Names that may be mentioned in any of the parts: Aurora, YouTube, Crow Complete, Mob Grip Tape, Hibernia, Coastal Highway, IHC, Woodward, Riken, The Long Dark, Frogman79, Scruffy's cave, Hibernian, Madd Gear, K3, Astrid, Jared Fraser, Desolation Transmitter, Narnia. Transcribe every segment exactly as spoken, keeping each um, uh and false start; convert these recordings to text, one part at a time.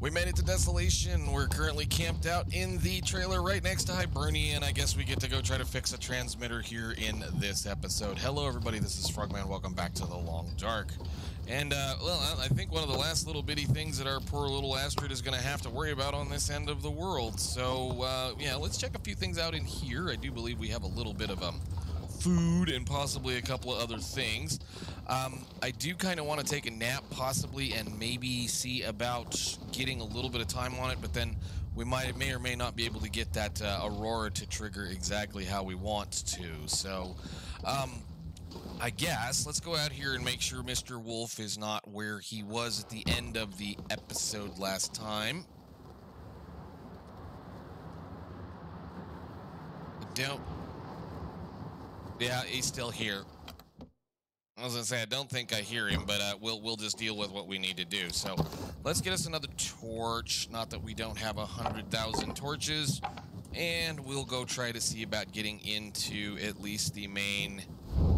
We made it to Desolation. We're currently camped out in the trailer right next to Hibernian. I guess we get to go try to fix a transmitter here in this episode. Hello, everybody. This is Frogman. Welcome back to The Long Dark. And, uh, well, I think one of the last little bitty things that our poor little Astrid is going to have to worry about on this end of the world. So, uh, yeah, let's check a few things out in here. I do believe we have a little bit of, um... food and possibly a couple of other things. Um, I do kind of want to take a nap possibly and maybe see about getting a little bit of time on it, but then we might may or may not be able to get that uh, Aurora to trigger exactly how we want to. So, um, I guess let's go out here and make sure Mister Wolf is not where he was at the end of the episode last time. Don't... Yeah, he's still here. I was gonna say I don't think I hear him, but uh, we'll we'll just deal with what we need to do. So let's get us another torch. Not that we don't have a hundred thousand torches, and we'll go try to see about getting into at least the main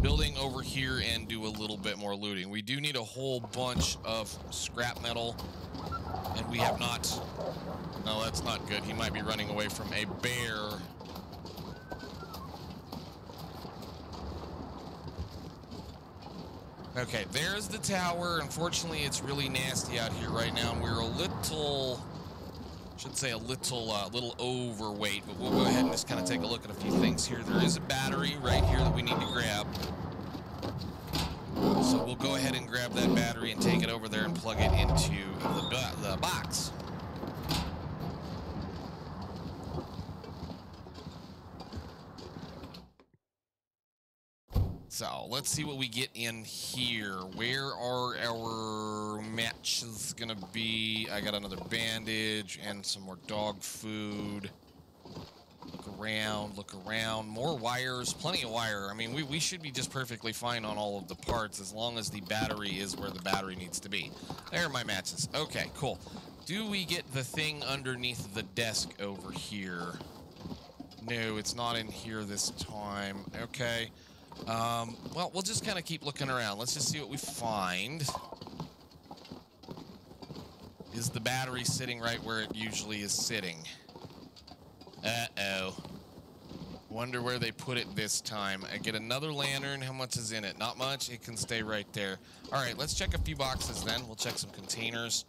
building over here and do a little bit more looting. We do need a whole bunch of scrap metal, and we have not. No, that's not good. He might be running away from a bear. Okay, there's the tower. Unfortunately, it's really nasty out here right now, and we're a little, should say a little, uh, little overweight, but we'll go ahead and just kind of take a look at a few things here. There is a battery right here that we need to grab. So we'll go ahead and grab that battery and take it over there and plug it into the, the box. So, let's see what we get in here. Where are our matches gonna be? I got another bandage and some more dog food. Look around, look around. More wires, plenty of wire. I mean, we, we should be just perfectly fine on all of the parts as long as the battery is where the battery needs to be. There are my matches. Okay, cool. Do we get the thing underneath the desk over here? No, it's not in here this time. Okay. Um, well, we'll just kind of keep looking around. Let's just see what we find. Is the battery sitting right where it usually is sitting? Uh-oh. Wonder where they put it this time. I get another lantern. How much is in it? Not much. It can stay right there. All right, let's check a few boxes then. We'll check some containers.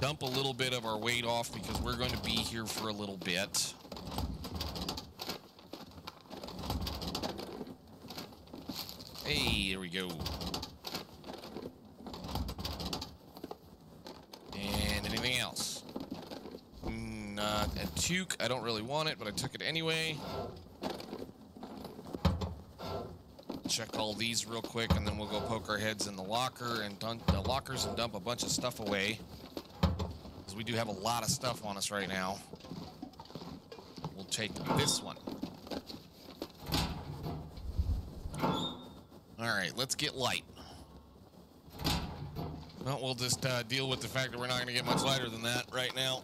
Dump a little bit of our weight off because we're going to be here for a little bit. Hey, there we go. And anything else? Not a toque. I don't really want it, but I took it anyway. Check all these real quick, and then we'll go poke our heads in the locker and dump the lockers and dump a bunch of stuff away. Because we do have a lot of stuff on us right now. We'll take this one. All right, let's get light. Well, we'll just uh, deal with the fact that we're not going to get much lighter than that right now.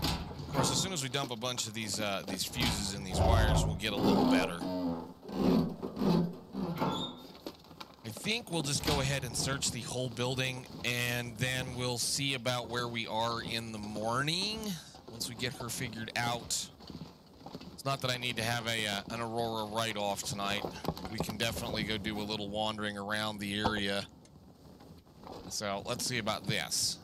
Of course, as soon as we dump a bunch of these uh, these fuses in these wires, we'll get a little better. I think we'll just go ahead and search the whole building, and then we'll see about where we are in the morning once we get her figured out. It's not that I need to have a uh, an Aurora write-off tonight. We can definitely go do a little wandering around the area. So let's see about this.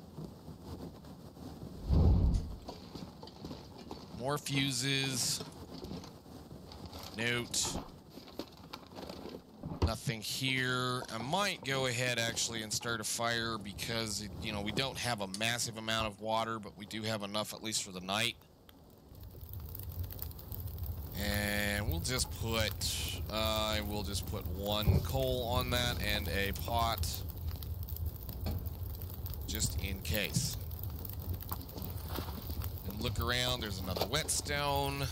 More fuses. Note. Nothing here. I might go ahead actually and start a fire because, you know, we don't have a massive amount of water, but we do have enough at least for the night. And we'll just put, I uh, will just put one coal on that and a pot, just in case. And look around, there's another whetstone.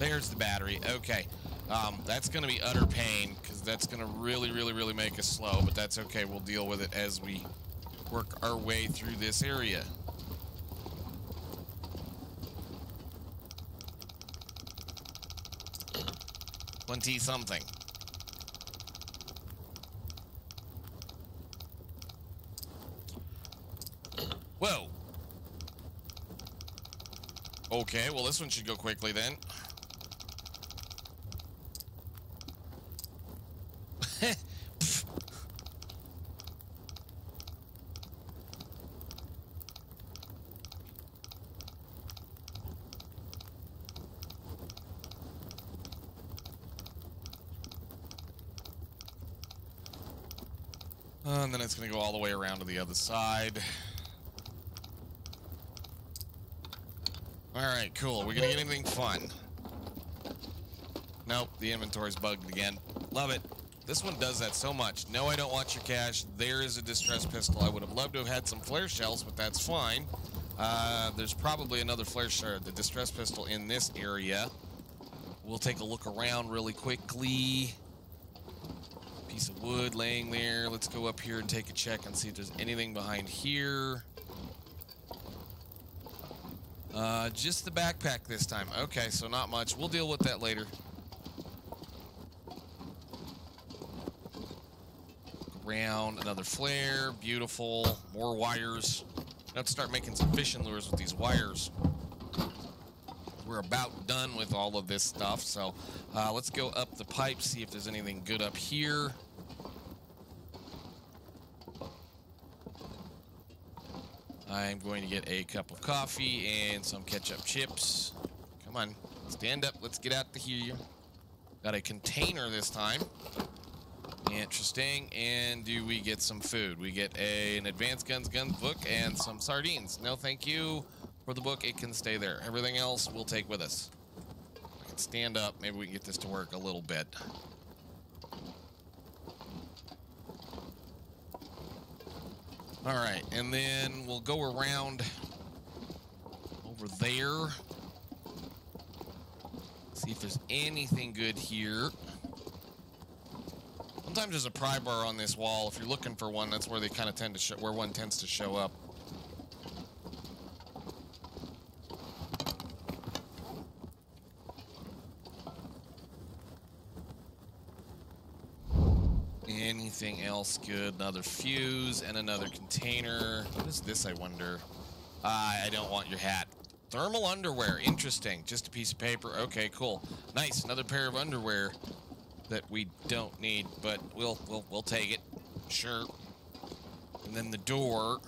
There's the battery, okay. Um, that's gonna be utter pain, because that's gonna really, really, really make us slow, but that's okay, we'll deal with it as we work our way through this area. Twenty something. Whoa. Okay, well this one should go quickly then. And then it's going to go all the way around to the other side. Alright, cool. Are we going to get anything fun? Nope, the inventory's bugged again. Love it. This one does that so much. No, I don't want your cash. There is a distressed pistol. I would have loved to have had some flare shells, but that's fine. Uh, there's probably another flare shell, the distressed pistol, in this area. We'll take a look around really quickly. Piece of wood laying there. Let's go up here and take a check and see if there's anything behind here. Uh, just the backpack this time. Okay, so not much. We'll deal with that later. Around another flare. Beautiful. More wires. Let's start making some fishing lures with these wires. We're about done with all of this stuff, so uh, let's go up the pipe, see if there's anything good up here. I'm going to get a cup of coffee and some ketchup chips. Come on, stand up, let's get out to here. Got a container this time. Interesting. And do we get some food? We get a, an advanced guns guns book and some sardines. No thank you. For the book, it can stay there. Everything else we'll take with us. I can stand up. Maybe we can get this to work a little bit. All right, and then we'll go around over there. See if there's anything good here. Sometimes there's a pry bar on this wall. If you're looking for one, that's where they kind of tend to show, where one tends to show up. Anything else good? Another fuse and another container. What is this, I wonder? Uh, I don't want your hat. Thermal underwear. Interesting. Just a piece of paper. Okay, cool. Nice. Another pair of underwear that we don't need, but we'll we'll we'll take it. Sure. And then the door.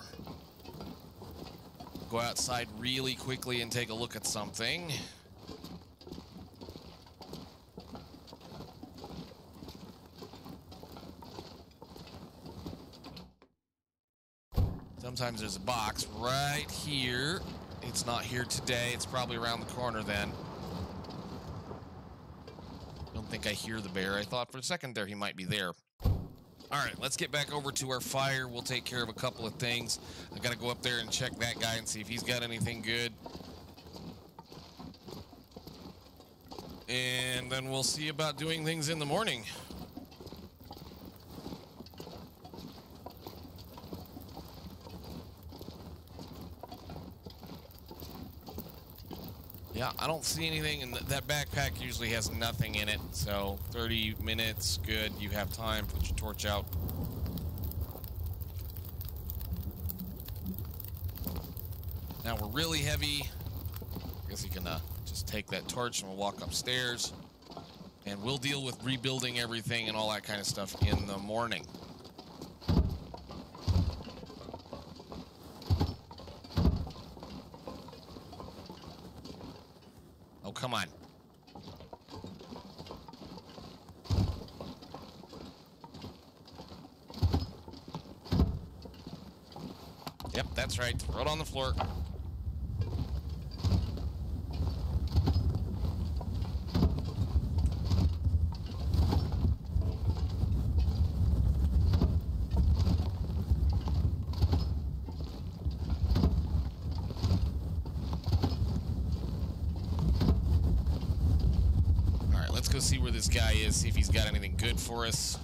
Go outside really quickly and take a look at something. Sometimes there's a box right here. It's not here today. It's probably around the corner then. Don't think I hear the bear. I thought for a second there he might be there. All right, let's get back over to our fire. We'll take care of a couple of things. I gotta go up there and check that guy and see if he's got anything good. And then we'll see about doing things in the morning. Yeah, I don't see anything, and th that backpack usually has nothing in it, so thirty minutes, good, you have time, put your torch out. Now we're really heavy. I guess you can uh, just take that torch and we'll walk upstairs, and we'll deal with rebuilding everything and all that kind of stuff in the morning. Come on. Yep, that's right. Throw it on the floor. See where this guy is, see if he's got anything good for us.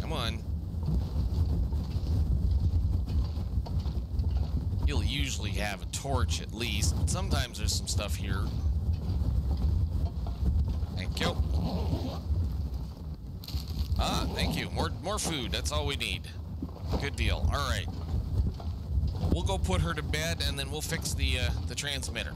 Come on. You'll usually have a torch at least, but sometimes there's some stuff here. Thank you. Ah, thank you. More more food. That's all we need. Good deal. All right. We'll go put her to bed, and then we'll fix the uh, the transmitter.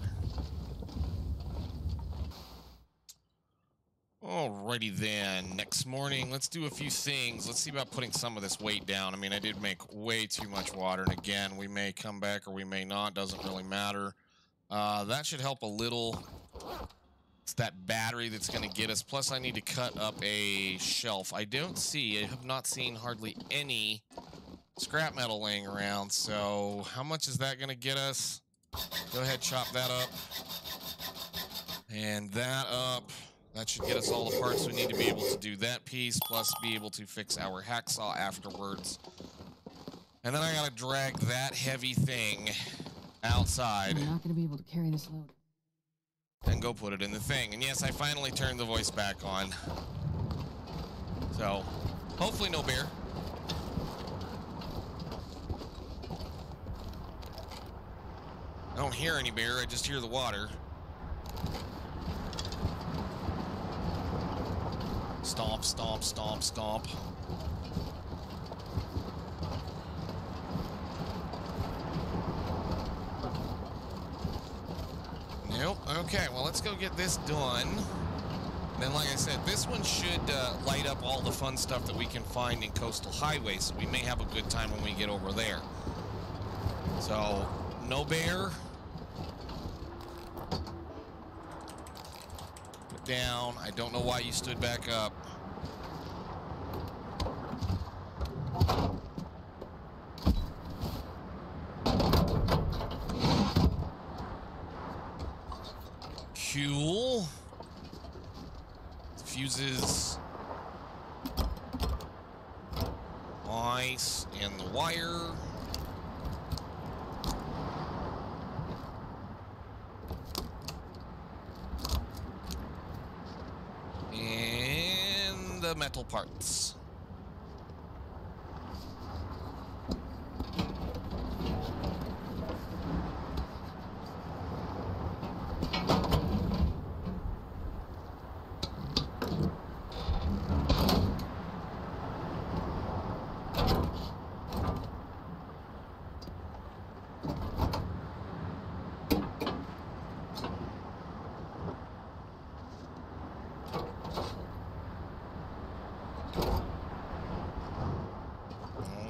Alrighty then. Next morning, let's do a few things. Let's see about putting some of this weight down. I mean, I did make way too much water, and again, we may come back or we may not. Doesn't really matter. Uh, that should help a little. It's that battery that's going to get us. Plus, I need to cut up a shelf. I don't see, I have not seen hardly any scrap metal laying around. So how much is that going to get us? Go ahead, chop that up. And that up. That should get us all the parts we need to be able to do that piece, plus be able to fix our hacksaw afterwards. And then I gotta drag that heavy thing outside. I'm not gonna be able to carry this load. And go put it in the thing. And yes, I finally turned the voice back on. So, hopefully no bear. I don't hear any bear, I just hear the water. Stomp, stomp, stomp, stomp. Nope. Okay, well, let's go get this done. And then, like I said, this one should uh, light up all the fun stuff that we can find in Coastal Highway, so we may have a good time when we get over there. So, no bear. Down. I don't know why you stood back up. Cool. Fuses. Ice and the wire. Metal parts.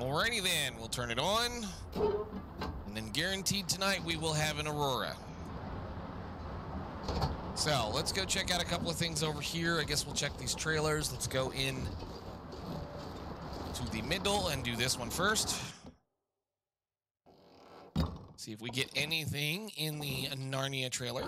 Alrighty then, we'll turn it on, and then guaranteed tonight we will have an Aurora. So, let's go check out a couple of things over here. I guess we'll check these trailers. Let's go in to the middle and do this one first. See if we get anything in the Narnia trailer.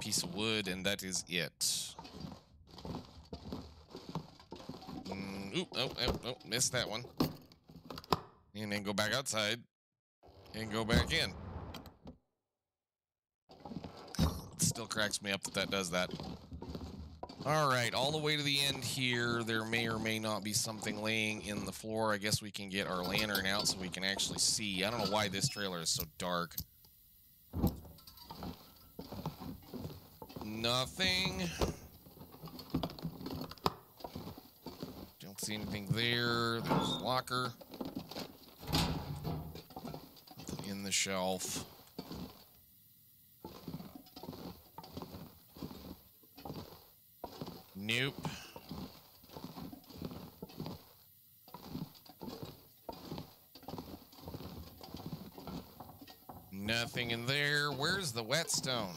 Piece of wood, and that is it. Mm, oop, oh, oh, oh, missed that one. And then go back outside and go back in. It still cracks me up that that does that. All right, all the way to the end here. There may or may not be something laying in the floor. I guess we can get our lantern out so we can actually see. I don't know why this trailer is so dark. Nothing. Don't see anything there. There's a locker. Nothing in the shelf. Nope. Nothing in there. Where's the whetstone?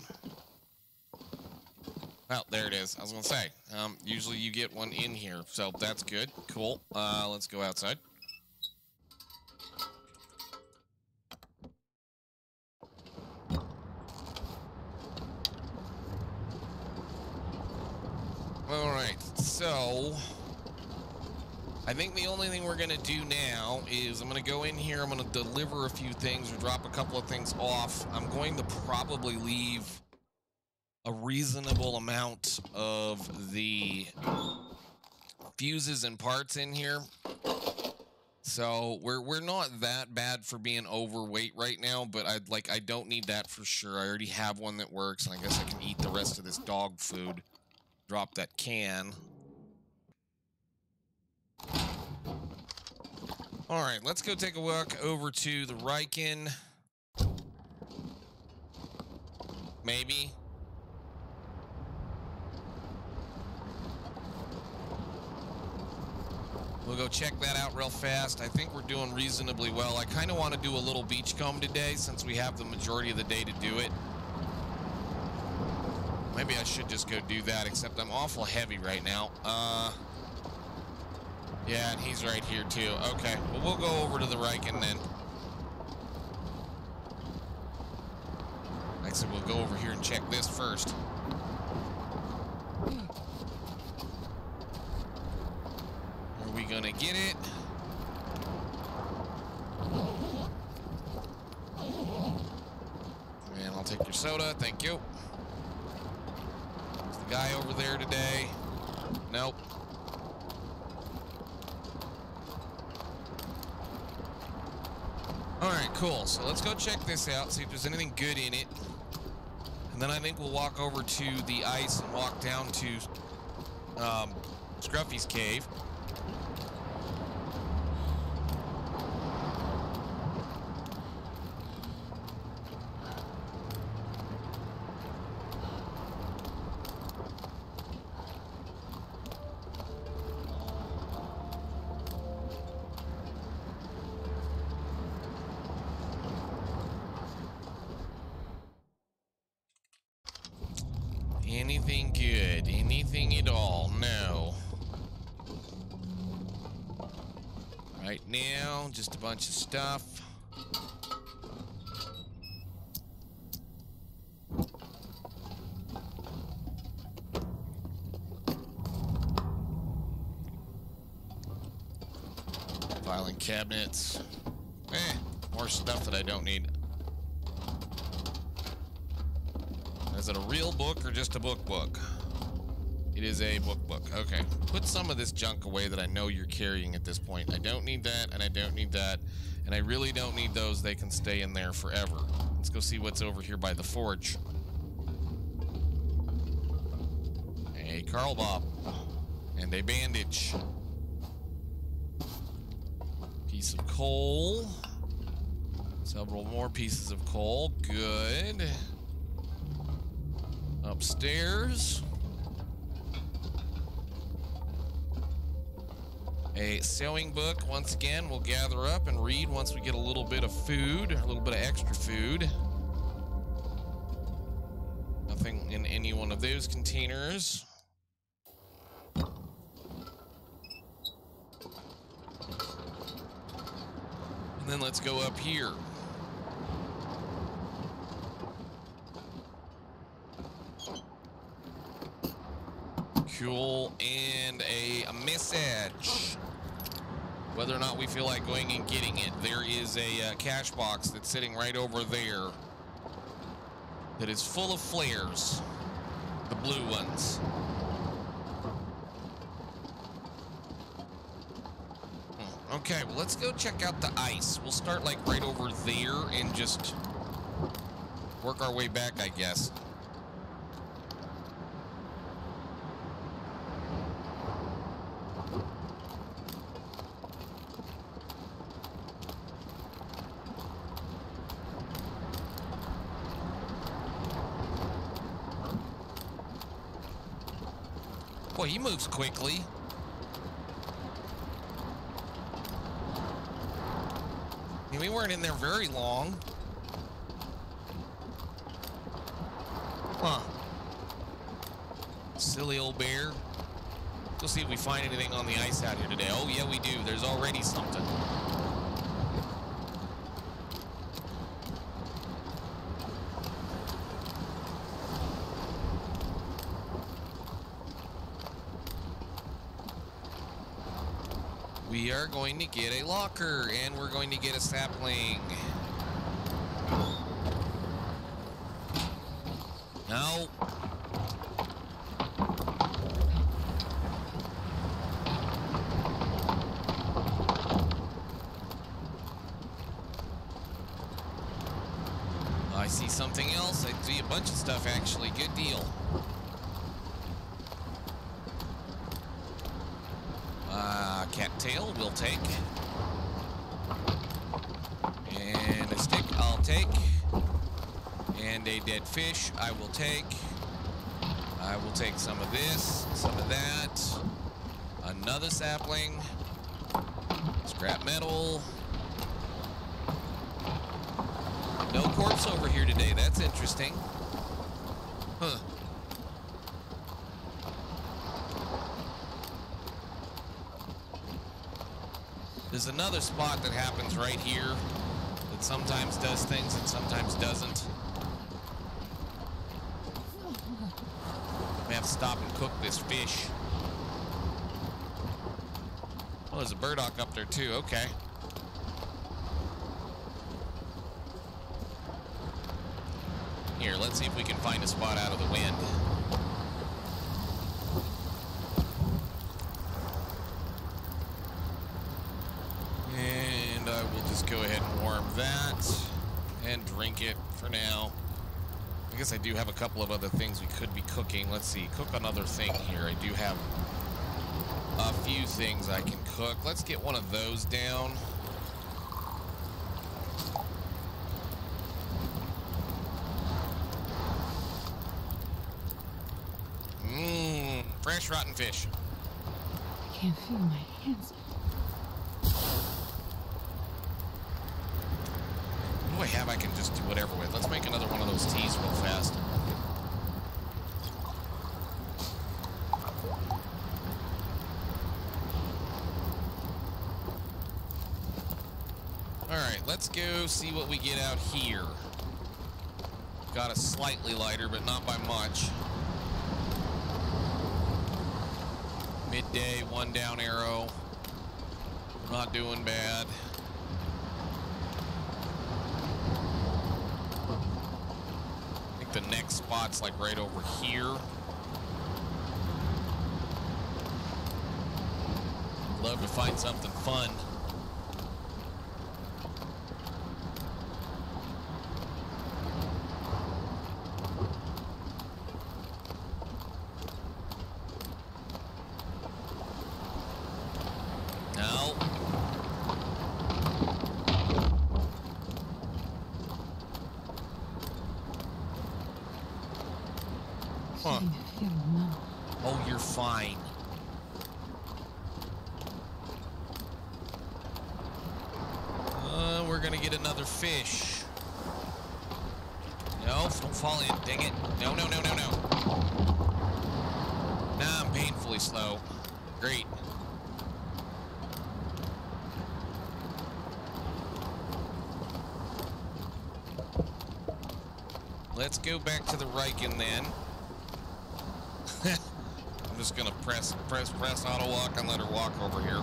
Oh, there it is. I was going to say, um, usually you get one in here, so that's good. Cool. Uh, let's go outside. All right, so I think the only thing we're going to do now is I'm going to go in here. I'm going to deliver a few things or drop a couple of things off. I'm going to probably leave a reasonable amount of the fuses and parts in here. So we're we're not that bad for being overweight right now, but I'd like I don't need that for sure. I already have one that works, and I guess I can eat the rest of this dog food. Drop that can. All right, let's go take a walk over to the Riken. Maybe. We'll go check that out real fast. I think we're doing reasonably well. I kind of want to do a little beachcomb today since we have the majority of the day to do it. Maybe I should just go do that, except I'm awful heavy right now. Uh, yeah, and he's right here too. Okay, well, we'll go over to the Riken then. Like I said, we'll go over here and check this first. We gonna get it? And I'll take your soda, thank you. Is the guy over there today? Nope. All right, cool. So let's go check this out, see if there's anything good in it. And then I think we'll walk over to the ice and walk down to um, Scruffy's cave. Anything good? Anything at all? No. Right now, just a bunch of stuff. Filing cabinets. Eh, more stuff that I don't need. Is it a real book or just a book book? It is a book book. Okay. Put some of this junk away that I know you're carrying at this point. I don't need that, and I don't need that, and I really don't need those. They can stay in there forever. Let's go see what's over here by the forge. A Carl Bob. And a bandage. Piece of coal. Several more pieces of coal. Good. Upstairs, a sewing book. Once again, we'll gather up and read once we get a little bit of food, a little bit of extra food. Nothing in any one of those containers. And then let's go up here. And a, a message. Whether or not we feel like going and getting it, there is a uh, cash box that's sitting right over there that is full of flares, the blue ones. Hmm. Okay, well, let's go check out the ice. We'll start like right over there and just work our way back, I guess. Boy, he moves quickly. I mean, we weren't in there very long. Huh. Silly old bear. We'll see if we find anything on the ice out here today. Oh, yeah, we do. There's already something. We are going to get a locker, and we're going to get a sapling. No. something else. I see a bunch of stuff, actually. Good deal. Uh, cattail, we'll take. And a stick, I'll take. And a dead fish, I will take. I will take some of this, some of that. Another sapling. Scrap metal. No corpse over here today. That's interesting. Huh. There's another spot that happens right here that sometimes does things and sometimes doesn't. We have to stop and cook this fish. Oh, there's a burdock up there too. Okay. Here, let's see if we can find a spot out of the wind. And I will just go ahead and warm that and drink it for now. I guess I do have a couple of other things we could be cooking. Let's see, cook another thing here. I do have a few things I can cook. Let's get one of those down. Fresh rotten fish. I can't feel my hands. What do I have I can just do whatever with? Let's make another one of those teas real fast. Alright, let's go see what we get out here. Got a slightly lighter, but not by much. Midday, one down arrow. Not doing bad. I think the next spot's like right over here. Love to find something fun. Let's go back to the Riken then. I'm just gonna press, press, press auto walk and let her walk over here.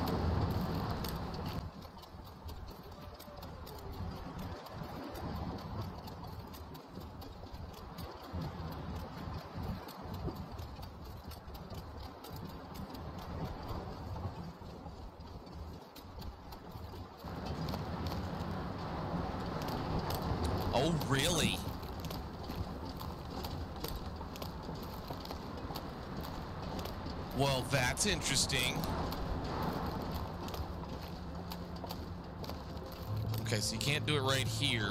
Oh, really? Well, that's interesting. Okay, so you can't do it right here.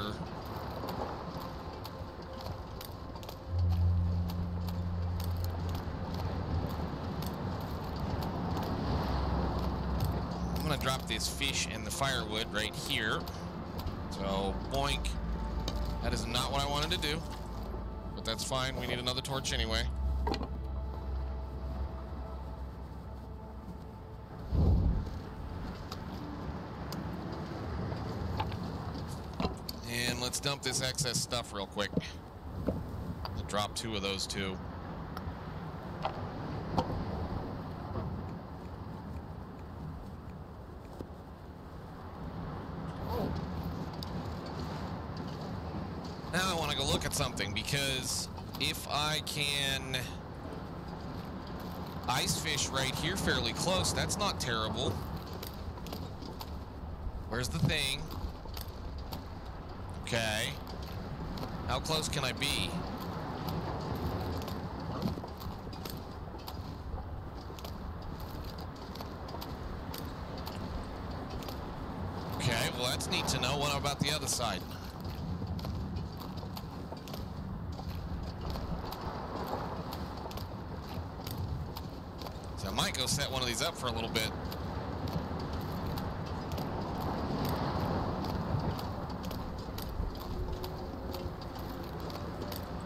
I'm gonna drop this fish and the firewood right here. So, boink. That is not what I wanted to do, but that's fine. We need another torch anyway. Let's dump this excess stuff real quick. I'll drop two of those two. Now I want to go look at something, because if I can ice fish right here fairly close, that's not terrible. Where's the thing? Okay. How close can I be? Okay, well that's neat to know. What about the other side? So I might go set one of these up for a little bit.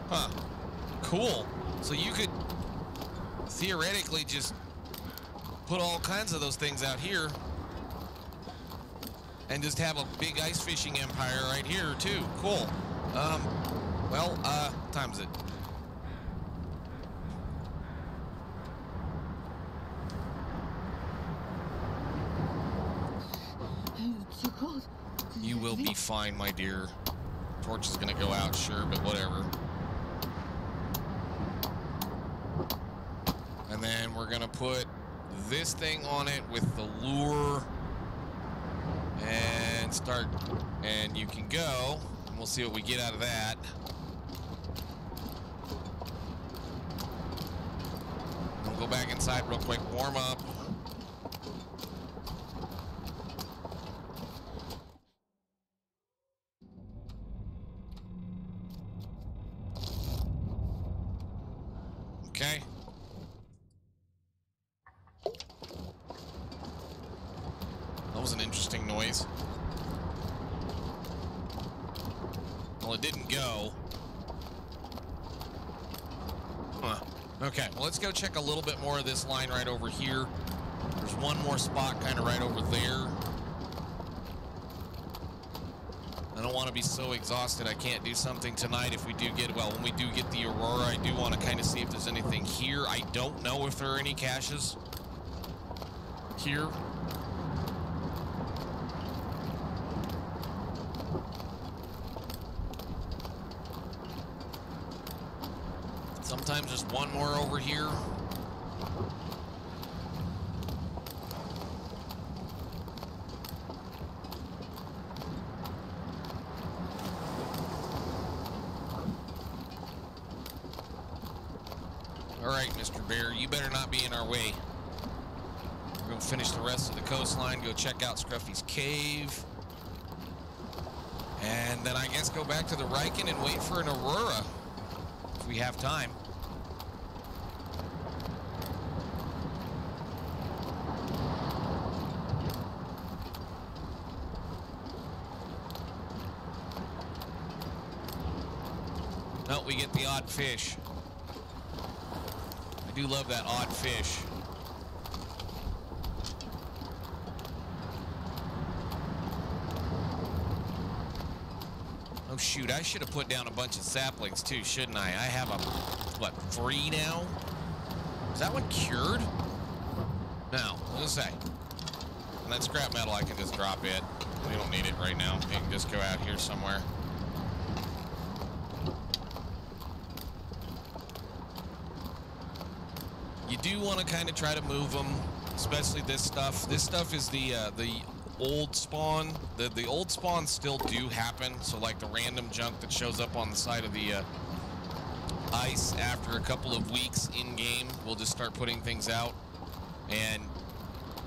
Huh. Cool. So you could theoretically just put all kinds of those things out here and just have a big ice fishing empire right here too. Cool. Um, well, uh, what time is it? It's too cold. You will be fine, my dear. Torch is gonna go out, sure, but whatever. And then we're gonna put this thing on it with the lure and start, and you can go, and we'll see what we get out of that. We'll go back inside real quick, warm up. Okay. That was an interesting noise. Well, it didn't go. Huh. Okay, well, let's go check a little bit more of this line right over here. There's one more spot kind of right over there. I don't want to be so exhausted I can't do something tonight if we do get, well, when we do get the Aurora, I do want to kind of see if there's anything here. I don't know if there are any caches here. Sometimes there's one more over here. Alright, Mister Bear, you better not be in our way. We're going to finish the rest of the coastline, go check out Scruffy's cave. And then I guess go back to the Riken and wait for an Aurora if we have time. No, we get the odd fish. I do love that odd fish. Oh shoot, I should have put down a bunch of saplings too, shouldn't I? I have a, what, three now? Is that one cured? No, what is that? And that scrap metal, I can just drop it. We don't need it right now. It can just go out here somewhere. You do want to kind of try to move them, especially this stuff. This stuff is the uh, the old spawn. The the old spawns still do happen. So like the random junk that shows up on the side of the uh, ice after a couple of weeks in game, we'll just start putting things out. And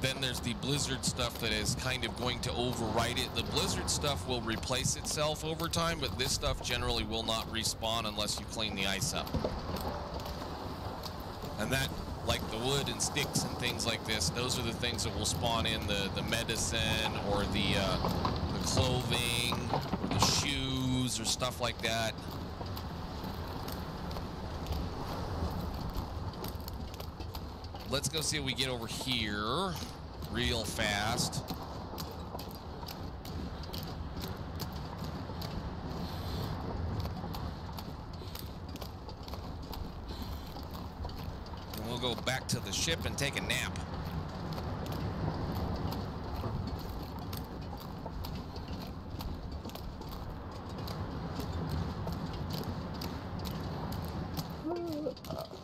then there's the blizzard stuff that is kind of going to overwrite it. The blizzard stuff will replace itself over time, but this stuff generally will not respawn unless you clean the ice up. And that, like the wood and sticks and things like this, those are the things that will spawn in the, the medicine or the, uh, the clothing or the shoes or stuff like that. Let's go see what we get over here real fast. Go back to the ship and take a nap.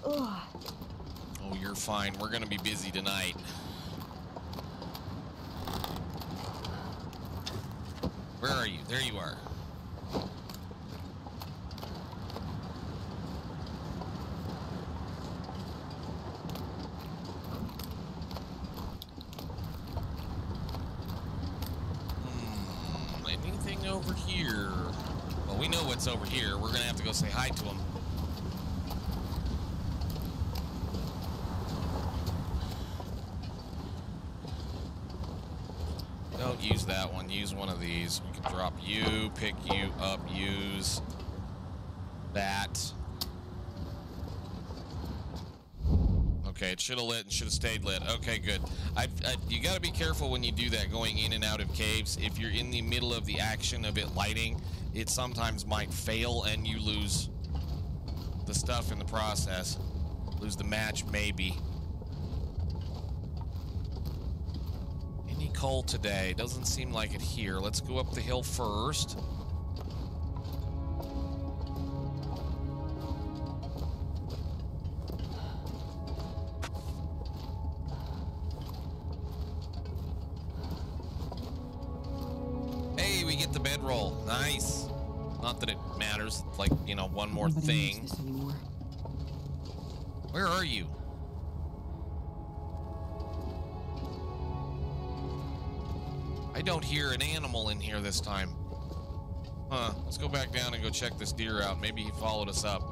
Oh, you're fine. We're gonna be busy tonight. Where are you? There you are. that's over here. We're gonna have to go say hi to him. Don't use that one. Use one of these. We can drop you, pick you up, use that. Okay, it should have lit and should have stayed lit. Okay, good. I, I, you got to be careful when you do that, going in and out of caves. If you're in the middle of the action of it lighting, it sometimes might fail and you lose the stuff in the process. Lose the match, maybe. Any coal today? Doesn't seem like it here. Let's go up the hill first. Nice. Not that it matters. It's like, you know, one more thing. Where are you? I don't hear an animal in here this time. Huh. Let's go back down and go check this deer out. Maybe he followed us up.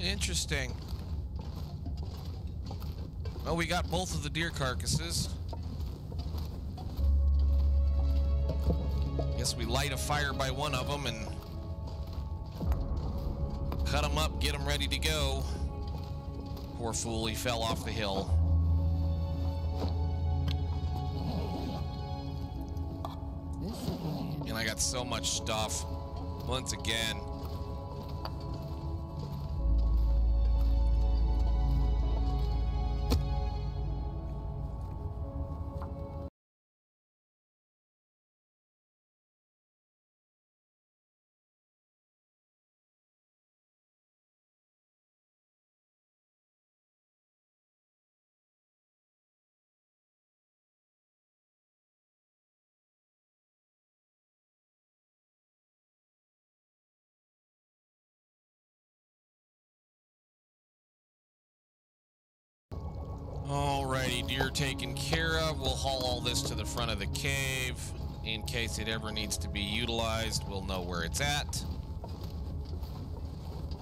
Interesting. Well, we got both of the deer carcasses. Guess we light a fire by one of them and cut them up, get them ready to go. Poor fool, he fell off the hill. And I got so much stuff. Once again. Alrighty, deer taken care of. We'll haul all this to the front of the cave. In case it ever needs to be utilized, we'll know where it's at.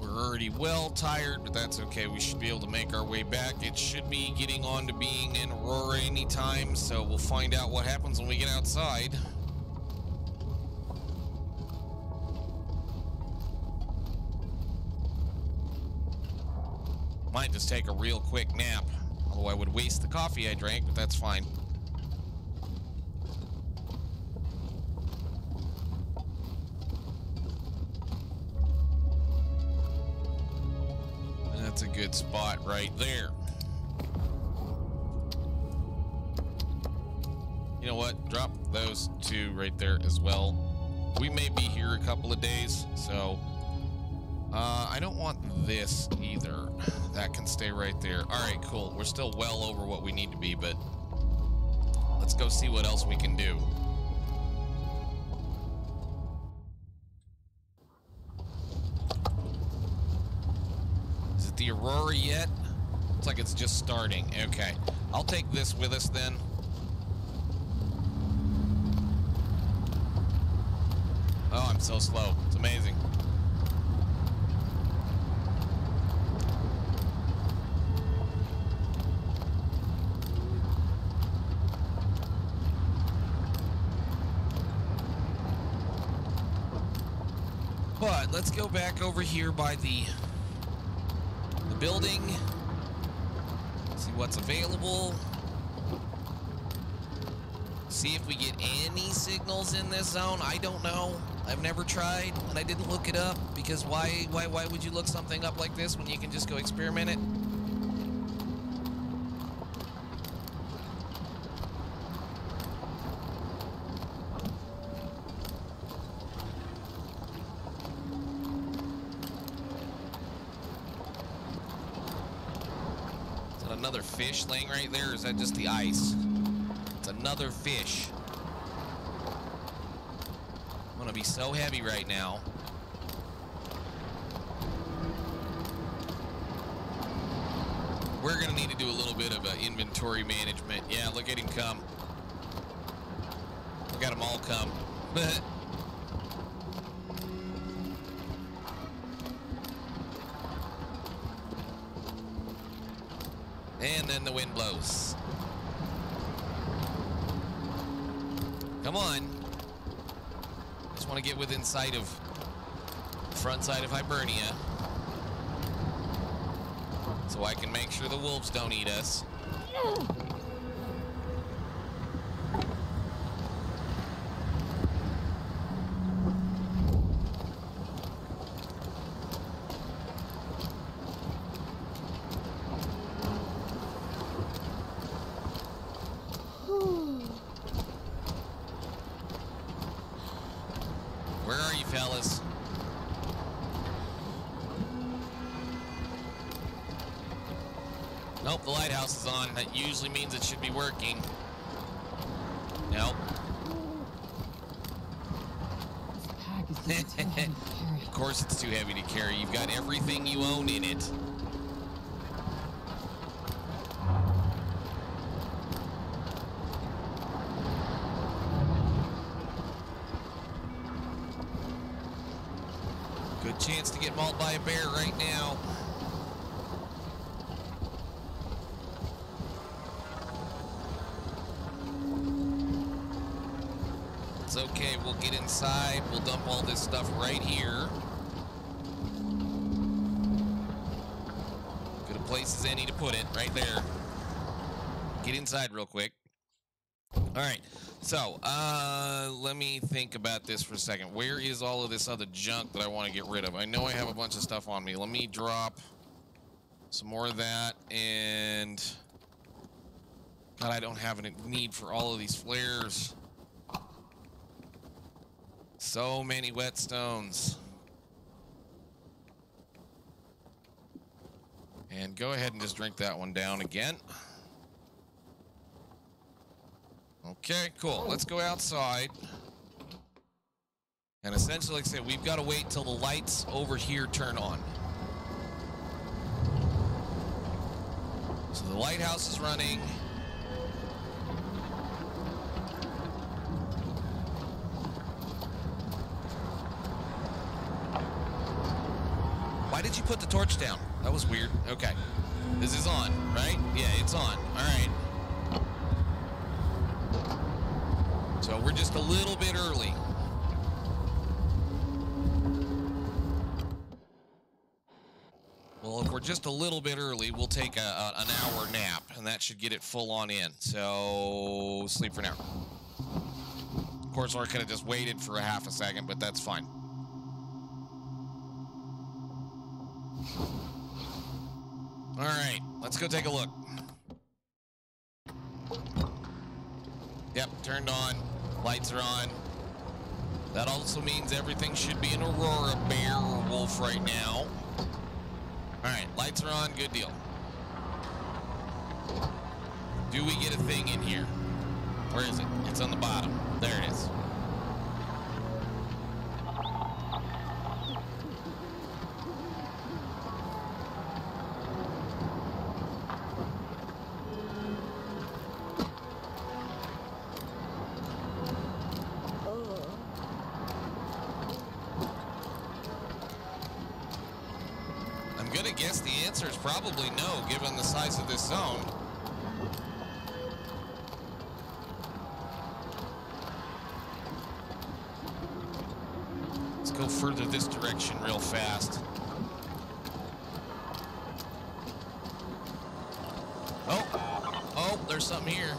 We're already well tired, but that's okay. We should be able to make our way back. It should be getting on to being in Aurora anytime, so we'll find out what happens when we get outside. Might just take a real quick nap. Although I would waste the coffee I drank, but that's fine. That's a good spot right there. You know what? Drop those two right there as well. We may be here a couple of days, so... Uh, I don't want this either. That can stay right there. All right, cool. We're still well over what we need to be, but let's go see what else we can do. Is it the Aurora yet? Looks like it's just starting. Okay. I'll take this with us then. Oh, I'm so slow. It's amazing. But let's go back over here by the, the building, see what's available, see if we get any signals in this zone. I don't know. I've never tried, and I didn't look it up, because why, why, why would you look something up like this when you can just go experiment it? another fish laying right there, or is that just the ice? It's another fish. I'm gonna be so heavy right now. We're gonna need to do a little bit of uh, inventory management. Yeah, look at him come. We got them all come. And then the wind blows. Come on. Just want to get within sight of the front side of Hibernia, so I can make sure the wolves don't eat us. Where are you, fellas? Nope, the lighthouse is on. That usually means it should be working. Nope. Of course it's too heavy to carry. You've got everything you own in it. Good chance to get mauled by a bear right now. It's okay, we'll get inside, we'll dump all this stuff right here. Good a place as any to put it, right there. Get inside real quick. Alright, so, uh, let me think about this for a second. Where is all of this other junk that I want to get rid of? I know I have a bunch of stuff on me. Let me drop some more of that, and... God, I don't have a need for all of these flares. So many whetstones. And go ahead and just drink that one down again. Okay, cool. Let's go outside. And essentially, like I said, we've got to wait till the lights over here turn on. So the lighthouse is running. Why did you put the torch down? That was weird. Okay. This is on, right? Yeah, it's on. All right. So we're just a little bit early. Well, if we're just a little bit early, we'll take a, a, an hour nap, and that should get it full on in. So sleep for an hour. Of course, I could have just waited for a half a second, but that's fine. All right, let's go take a look. Yep, turned on. Lights are on. That also means everything should be an Aurora bear or wolf right now. All right, lights are on. Good deal. Do we get a thing in here? Where is it? It's on the bottom. There it is. Probably no, given the size of this zone. Let's go further this direction real fast. Oh, oh, there's something here.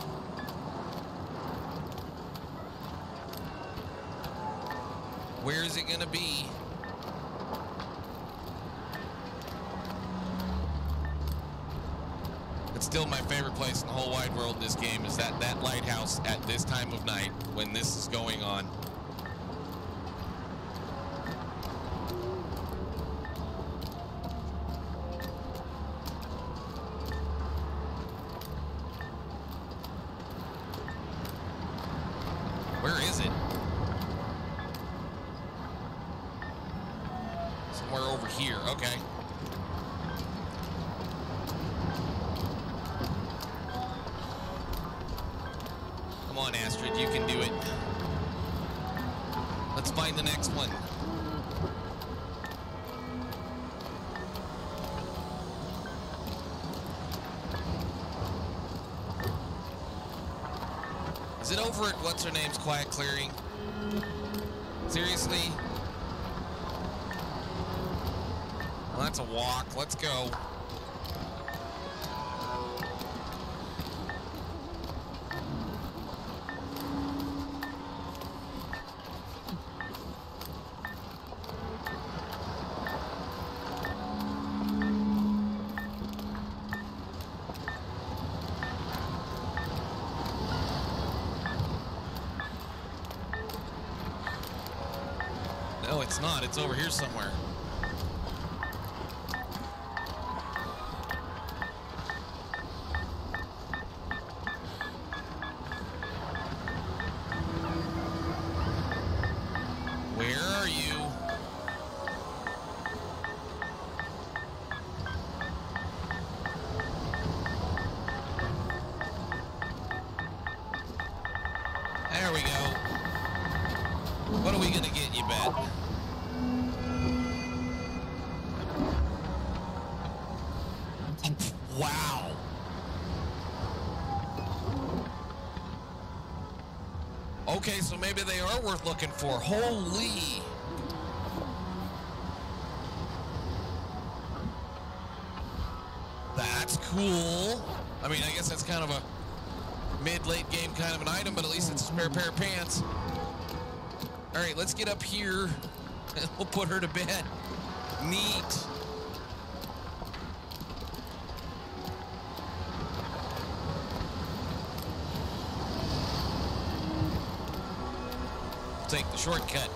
Where is it gonna be? Still my favorite place in the whole wide world in this game is that that lighthouse at this time of night when this is going on. you can do it. Let's find the next one. Is it over at What's-Her-Name's Quiet Clearing? Seriously? Well, that's a walk. Let's go. It's not, it's over here somewhere. Where are you? There we go. What are we gonna get, you bet? Okay, so maybe they are worth looking for. Holy! That's cool. I mean, I guess that's kind of a mid-late game kind of an item, but at least it's a spare pair of pants. All right, let's get up here and we'll put her to bed. Neat. Take the shortcut.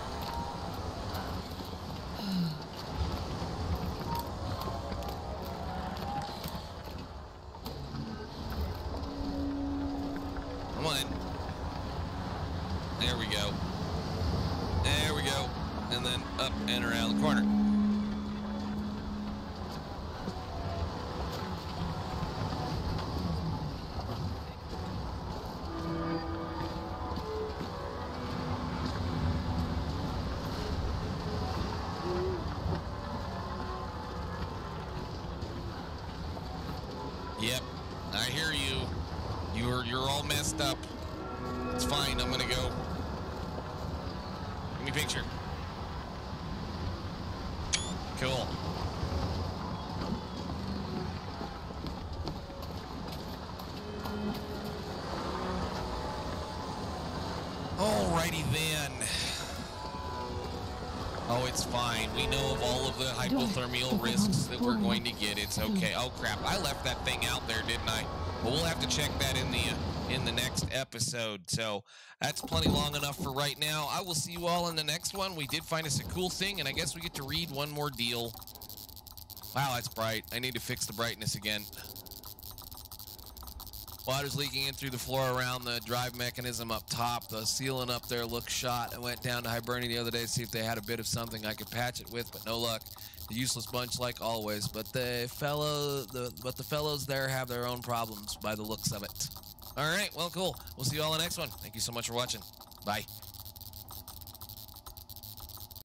Come on. There we go. There we go. And then up and around the corner. Yep, I hear you. You're you're all messed up. It's fine. I'm gonna go. Give me a picture. Cool. Alrighty then. Oh, it's fine. We know of all of the hypothermial risks that we're going to get. It's okay. Oh crap! I left that thing out there, didn't I? But we'll have to check that in the uh, in the next episode. So that's plenty long enough for right now. I will see you all in the next one. We did find us a cool thing, and I guess we get to read one more deal. Wow, that's bright. I need to fix the brightness again. Water's leaking in through the floor around the drive mechanism up top. The ceiling up there looks shot. I went down to Hibernian the other day to see if they had a bit of something I could patch it with, but no luck. The useless bunch like always, but the fellow, the, but the fellows there have their own problems by the looks of it. All right, well, cool. We'll see you all in the next one. Thank you so much for watching. Bye.